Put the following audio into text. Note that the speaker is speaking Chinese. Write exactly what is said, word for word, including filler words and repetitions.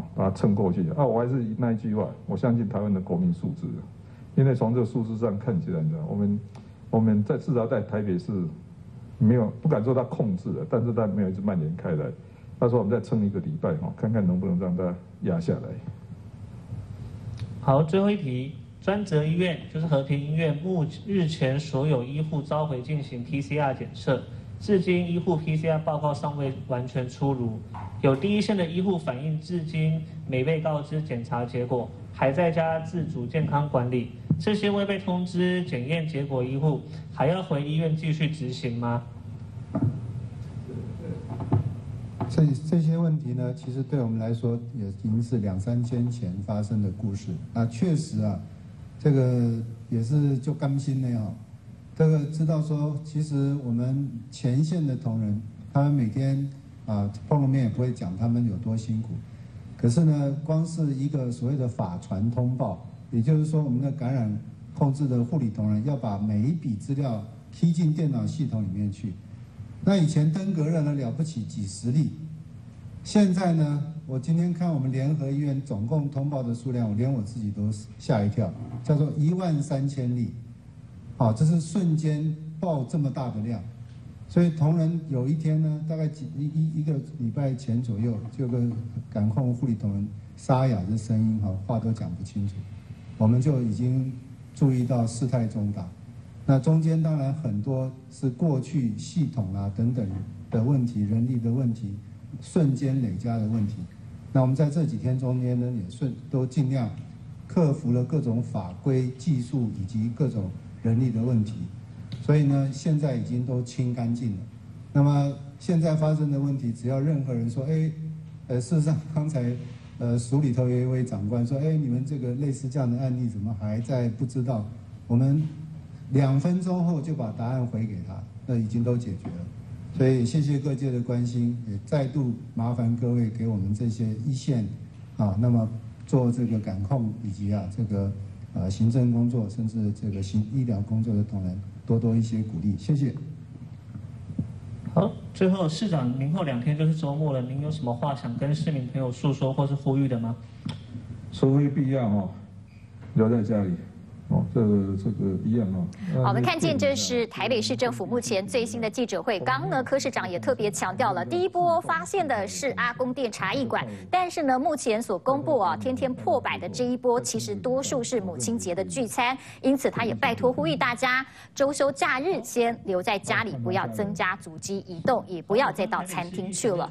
啊，把它蹭过去。啊，我还是那一句话，我相信台湾的国民素质，因为从这数字上看起来呢，我们我们在至少在台北市没有不敢说它控制了，但是它没有一直蔓延开来。他说我们再撑一个礼拜哈，看看能不能让它压下来。好，最后一题。 专责医院就是和平医院，目日前所有医护召回进行 P C R 检测，至今医护 P C R 报告尚未完全出炉。有第一线的医护反映，至今没被告知检查结果，还在家自主健康管理。这些未被通知检验结果医护，还要回医院继续执行吗？这这些问题呢，其实对我们来说也已经是两三天前发生的故事啊，确实啊。 这个也是就甘心的哦，这个知道说，其实我们前线的同仁，他们每天啊碰了面也不会讲他们有多辛苦，可是呢，光是一个所谓的法传通报，也就是说我们的感染控制的护理同仁要把每一笔资料踢进电脑系统里面去，那以前登革热呢了不起几十例，现在呢？ 我今天看我们联合医院总共通报的数量，我连我自己都吓一跳，叫做一万三千例，好，这是瞬间爆这么大的量，所以同仁有一天呢，大概几一一个礼拜前左右，就有个感控护理同仁沙哑的声音，哈，话都讲不清楚，我们就已经注意到事态重大，那中间当然很多是过去系统啊等等的问题，人力的问题，瞬间累加的问题。 那我们在这几天中间呢，也顺都尽量克服了各种法规、技术以及各种人力的问题，所以呢，现在已经都清干净了。那么现在发生的问题，只要任何人说，哎，呃，事实上刚才呃署里头有一位长官说，哎，你们这个类似这样的案例怎么还在不知道？我们两分钟后就把答案回给他，那已经都解决了。 所以谢谢各界的关心，也再度麻烦各位给我们这些一线啊，那么做这个感控以及啊这个呃行政工作，甚至这个行医疗工作的同仁多多一些鼓励，谢谢。好，最后市长，明后两天就是周末了，您有什么话想跟市民朋友诉说或是呼吁的吗？除非必要哦，留在家里。 哦，这个这个一样哦。好，我们看见这是台北市政府目前最新的记者会。刚呢，柯市长也特别强调了，第一波发现的是阿公店茶艺馆，但是呢，目前所公布啊，天天破百的这一波，其实多数是母亲节的聚餐，因此他也拜托呼吁大家，周休假日先留在家里，不要增加足迹移动，也不要再到餐厅去了。